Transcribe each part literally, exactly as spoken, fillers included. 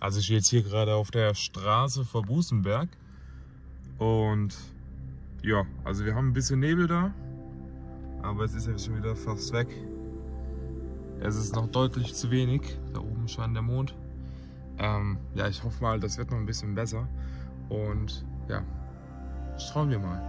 Also ich stehe jetzt hier gerade auf der Straße vor Busenberg und ja, also wir haben ein bisschen Nebel da, aber es ist ja schon wieder fast weg. Es ist noch deutlich zu wenig, da oben scheint der Mond. Ähm, ja, ich hoffe mal, das wird noch ein bisschen besser und ja, schauen wir mal.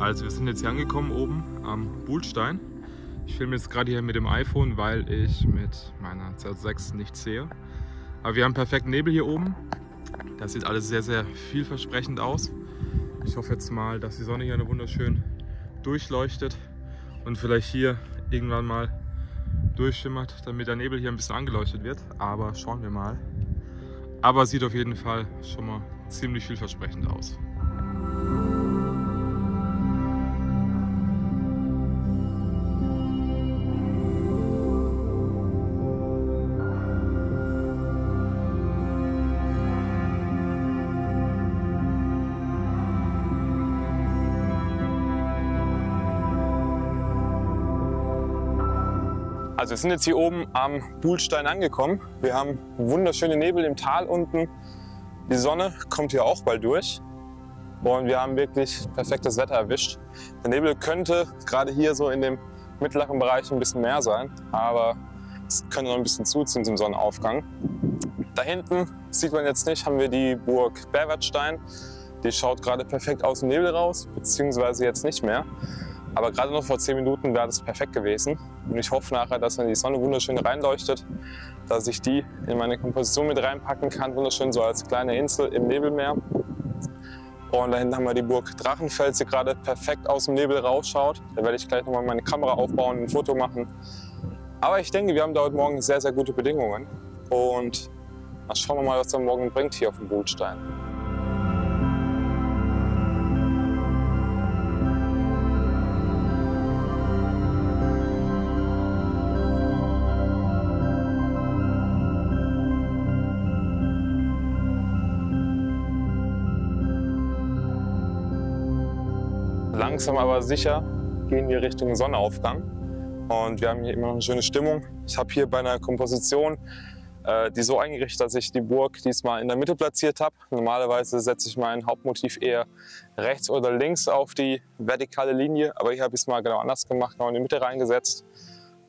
Also wir sind jetzt hier angekommen oben am Buhlstein. Ich filme jetzt gerade hier mit dem iPhone, weil ich mit meiner Z sechs nichts sehe. Aber wir haben perfekten Nebel hier oben. Das sieht alles sehr, sehr vielversprechend aus. Ich hoffe jetzt mal, dass die Sonne hier wunderschön durchleuchtet und vielleicht hier irgendwann mal durchschimmert, damit der Nebel hier ein bisschen angeleuchtet wird. Aber schauen wir mal. Aber sieht auf jeden Fall schon mal ziemlich vielversprechend aus. Also wir sind jetzt hier oben am Buhlstein angekommen. Wir haben wunderschöne Nebel im Tal unten. Die Sonne kommt hier auch bald durch. Und wir haben wirklich perfektes Wetter erwischt. Der Nebel könnte gerade hier so in dem mittleren Bereich ein bisschen mehr sein. Aber es könnte noch ein bisschen zuziehen zum Sonnenaufgang. Da hinten, sieht man jetzt nicht, haben wir die Burg Berwartstein. Die schaut gerade perfekt aus dem Nebel raus, beziehungsweise jetzt nicht mehr. Aber gerade noch vor zehn Minuten wäre das perfekt gewesen. Und ich hoffe nachher, dass wenn die Sonne wunderschön reinleuchtet, dass ich die in meine Komposition mit reinpacken kann. Wunderschön so als kleine Insel im Nebelmeer. Und da hinten haben wir die Burg Drachenfels, die gerade perfekt aus dem Nebel rausschaut. Da werde ich gleich nochmal meine Kamera aufbauen und ein Foto machen. Aber ich denke, wir haben da heute Morgen sehr, sehr gute Bedingungen. Und dann schauen wir mal, was der Morgen bringt hier auf dem Buhlstein. Langsam aber sicher gehen wir Richtung Sonnenaufgang und wir haben hier immer noch eine schöne Stimmung. Ich habe hier bei einer Komposition äh, die so eingerichtet, dass ich die Burg diesmal in der Mitte platziert habe. Normalerweise setze ich mein Hauptmotiv eher rechts oder links auf die vertikale Linie, aber hier habe ich es mal genau anders gemacht, genau in die Mitte reingesetzt,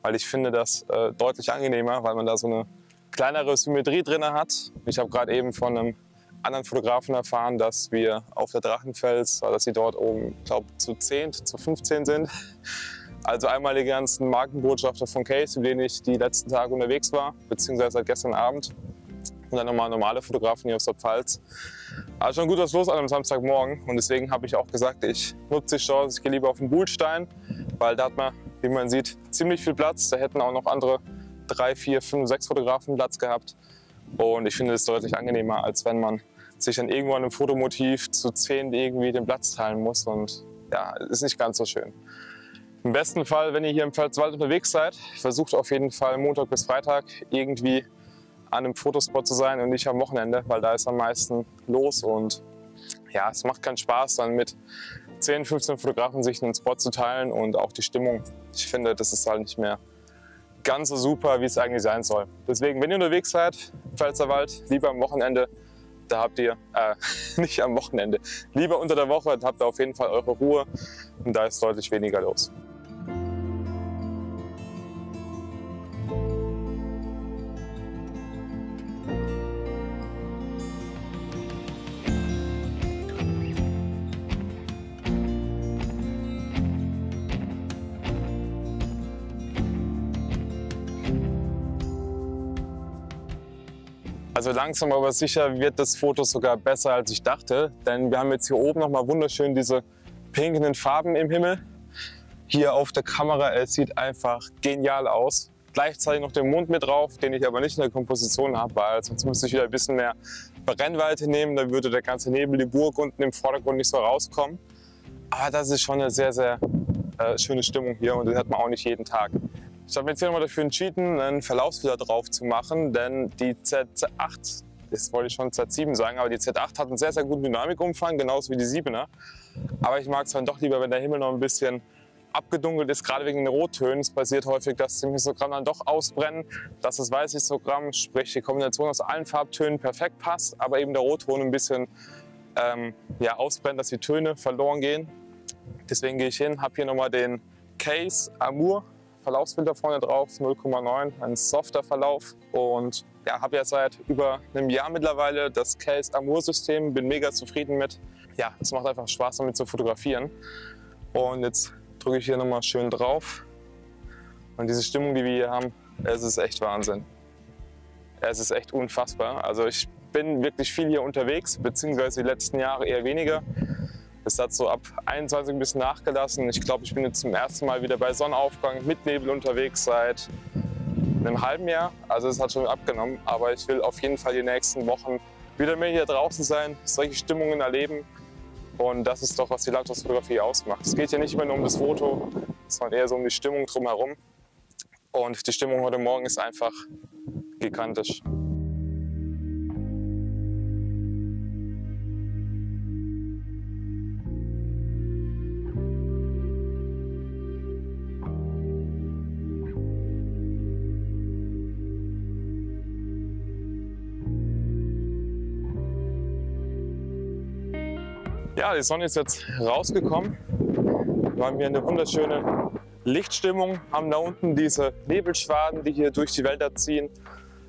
weil ich finde das äh, deutlich angenehmer, weil man da so eine kleinere Symmetrie drin hat. Ich habe gerade eben von einem anderen Fotografen erfahren, dass wir auf der Drachenfels, dass sie dort oben, glaube zu zehn, zu fünfzehn sind. Also einmal die ganzen Markenbotschafter von Kase, mit denen ich die letzten Tage unterwegs war, beziehungsweise seit gestern Abend. Und dann nochmal normale Fotografen hier aus der Pfalz. Also schon gut was los an einem Samstagmorgen und deswegen habe ich auch gesagt, ich nutze die Chance, ich gehe lieber auf den Buhlstein, weil da hat man, wie man sieht, ziemlich viel Platz. Da hätten auch noch andere drei, vier, fünf, sechs Fotografen Platz gehabt. Und ich finde es deutlich angenehmer, als wenn man sich dann irgendwann im Fotomotiv zu zehn irgendwie den Platz teilen muss. Und ja, ist nicht ganz so schön. Im besten Fall, wenn ihr hier im Pfälzer Wald unterwegs seid, versucht auf jeden Fall Montag bis Freitag irgendwie an einem Fotospot zu sein und nicht am Wochenende, weil da ist am meisten los. Und ja, es macht keinen Spaß, dann mit zehn, fünfzehn Fotografen sich einen Spot zu teilen und auch die Stimmung. Ich finde, das ist halt nicht mehr ganz so super, wie es eigentlich sein soll. Deswegen, wenn ihr unterwegs seid, Pfälzer Wald, lieber am Wochenende, da habt ihr, äh, nicht am Wochenende, lieber unter der Woche, da habt ihr auf jeden Fall eure Ruhe und da ist deutlich weniger los. Also langsam aber sicher wird das Foto sogar besser, als ich dachte, denn wir haben jetzt hier oben nochmal wunderschön diese pinkenden Farben im Himmel. Hier auf der Kamera, es sieht einfach genial aus. gleichzeitig noch den Mond mit drauf, den ich aber nicht in der Komposition habe, weil sonst müsste ich wieder ein bisschen mehr Brennweite nehmen, dann würde der ganze Nebel, die Burg unten im Vordergrund nicht so rauskommen. Aber das ist schon eine sehr, sehr äh, schöne Stimmung hier und das hat man auch nicht jeden Tag. Ich habe mich jetzt hier nochmal dafür entschieden, einen Verlaufsfilter drauf zu machen, denn die Z acht, das wollte ich schon Z sieben sagen, aber die Z acht hat einen sehr, sehr guten Dynamikumfang, genauso wie die siebener. Aber ich mag es dann doch lieber, wenn der Himmel noch ein bisschen abgedunkelt ist, gerade wegen den Rottönen. Es passiert häufig, dass die Histogramm dann doch ausbrennen, dass das weiße Histogramm, sprich die Kombination aus allen Farbtönen, perfekt passt, aber eben der Rotton ein bisschen ähm, ja, ausbrennt, dass die Töne verloren gehen. Deswegen gehe ich hin, habe hier nochmal den Kase Amour Verlaufsfilter vorne drauf, null Komma neun, ein softer Verlauf. Und ja, habe ja seit über einem Jahr mittlerweile das Kase Amour System, bin mega zufrieden mit. Ja, es macht einfach Spaß damit zu fotografieren. Und jetzt drücke ich hier nochmal schön drauf. Und diese Stimmung, die wir hier haben, es ist echt Wahnsinn. Es ist echt unfassbar. Also ich bin wirklich viel hier unterwegs, beziehungsweise die letzten Jahre eher weniger. Es hat so ab einundzwanzig ein bisschen nachgelassen. Ich glaube, ich bin jetzt zum ersten Mal wieder bei Sonnenaufgang mit Nebel unterwegs seit einem halben Jahr. Also es hat schon abgenommen, aber ich will auf jeden Fall die nächsten Wochen wieder mehr hier draußen sein, solche Stimmungen erleben. Und das ist doch, was die Landschaftsfotografie ausmacht. Es geht hier nicht immer nur um das Foto, sondern eher so um die Stimmung drumherum. Und die Stimmung heute Morgen ist einfach gigantisch. Ja, die Sonne ist jetzt rausgekommen. Wir haben hier eine wunderschöne Lichtstimmung, haben da unten diese Nebelschwaden, die hier durch die Wälder ziehen.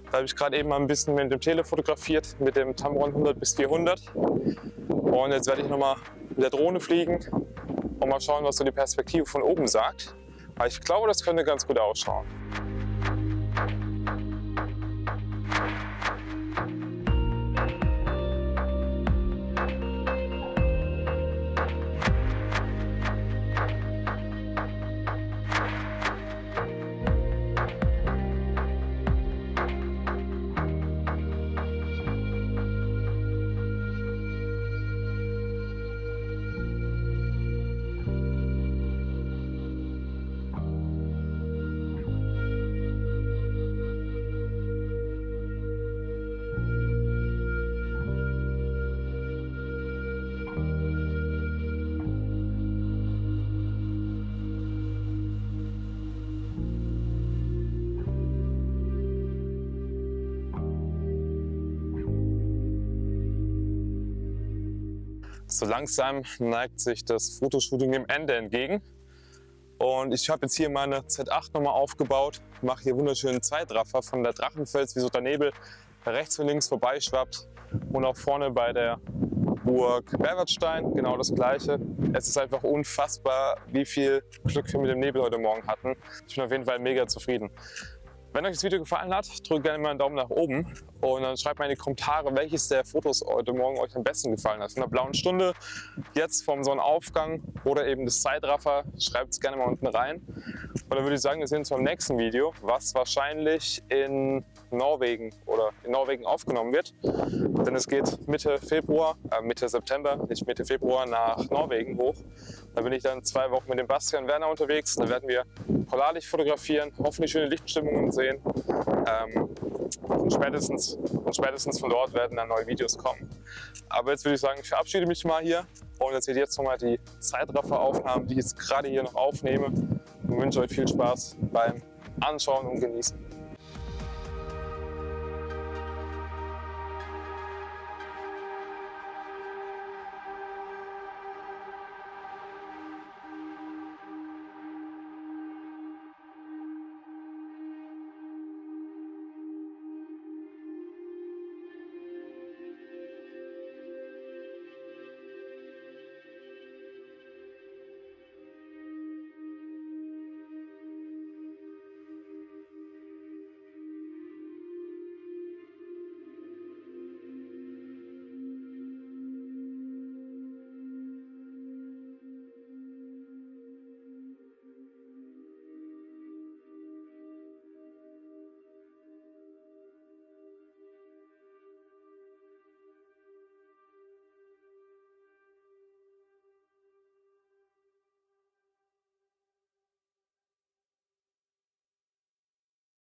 Da habe ich gerade eben mal ein bisschen mit dem Tele fotografiert, mit dem Tamron hundert bis vierhundert. Und jetzt werde ich nochmal mit der Drohne fliegen und mal schauen, was so die Perspektive von oben sagt. Aber ich glaube, das könnte ganz gut ausschauen. So langsam neigt sich das Fotoshooting dem Ende entgegen und ich habe jetzt hier meine Z acht nochmal aufgebaut, mache hier wunderschönen Zeitraffer von der Drachenfels, wie so der Nebel rechts und links vorbeischwappt und auch vorne bei der Burg Berwartstein genau das gleiche. Es ist einfach unfassbar, wie viel Glück wir mit dem Nebel heute Morgen hatten. Ich bin auf jeden Fall mega zufrieden. Wenn euch das Video gefallen hat, drückt gerne mal einen Daumen nach oben und dann schreibt mal in die Kommentare, welches der Fotos heute Morgen euch am besten gefallen hat. Von der blauen Stunde, jetzt vom Sonnenaufgang oder eben das Zeitraffer, schreibt es gerne mal unten rein. Und dann würde ich sagen, wir sehen uns beim nächsten Video, was wahrscheinlich in Norwegen oder in Norwegen aufgenommen wird. Denn es geht Mitte Februar, äh Mitte September, nicht Mitte Februar, nach Norwegen hoch. Da bin ich dann zwei Wochen mit dem Bastian Werner unterwegs. Da werden wir polarlicht fotografieren, hoffentlich schöne Lichtstimmungen sehen. Ähm, und, spätestens, und spätestens von dort werden dann neue Videos kommen. Aber jetzt würde ich sagen, ich verabschiede mich mal hier und jetzt seht ihr jetzt nochmal die Zeitrafferaufnahmen, die ich jetzt gerade hier noch aufnehme. Und wünsche euch viel Spaß beim Anschauen und Genießen.